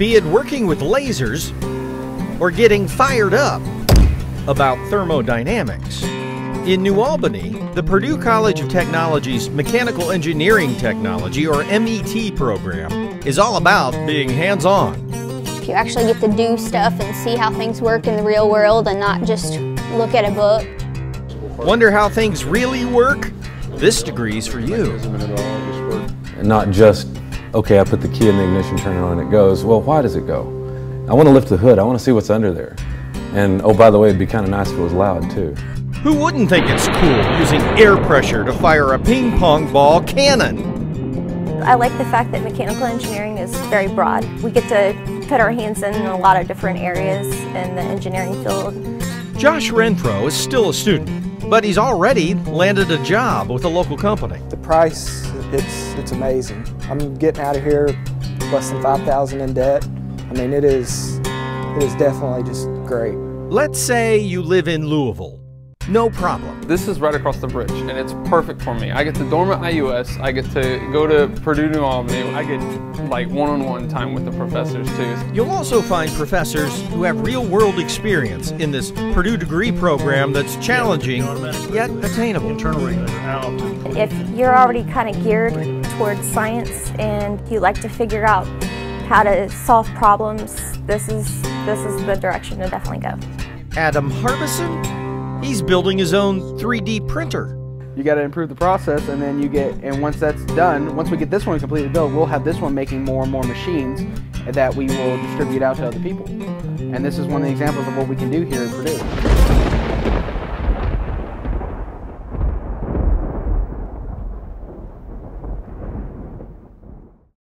be it working with lasers or getting fired up about thermodynamics. In New Albany, the Purdue College of Technology's Mechanical Engineering Technology, or MET program, is all about being hands-on. You actually get to do stuff and see how things work in the real world and not just look at a book. Wonder how things really work? This degree's for you. And not just, okay, I put the key in the ignition, turn it on, and it goes. Well, why does it go? I want to lift the hood. I want to see what's under there. And, oh, by the way, it'd be kind of nice if it was loud, too. Who wouldn't think it's cool using air pressure to fire a ping pong ball cannon? I like the fact that mechanical engineering is very broad. We get to put our hands in a lot of different areas in the engineering field. Josh Renfro is still a student, but he's already landed a job with a local company. The price, it's amazing. I'm getting out of here less than $5,000 in debt. I mean, it is definitely just great. Let's say you live in Louisville. No problem. This is right across the bridge, and it's perfect for me. I get to dorm at IUS, I get to go to Purdue, New Albany, I get like one-on-one time with the professors too. You'll also find professors who have real-world experience in this Purdue degree program that's challenging, yet attainable. If you're already kind of geared towards science and you like to figure out how to solve problems, this is the direction to definitely go. Adam Harbison? He's building his own 3D printer. You got to improve the process, and then once that's done, once we get this one completely built, we'll have this one making more and more machines that we will distribute out to other people. And this is one of the examples of what we can do here in Purdue.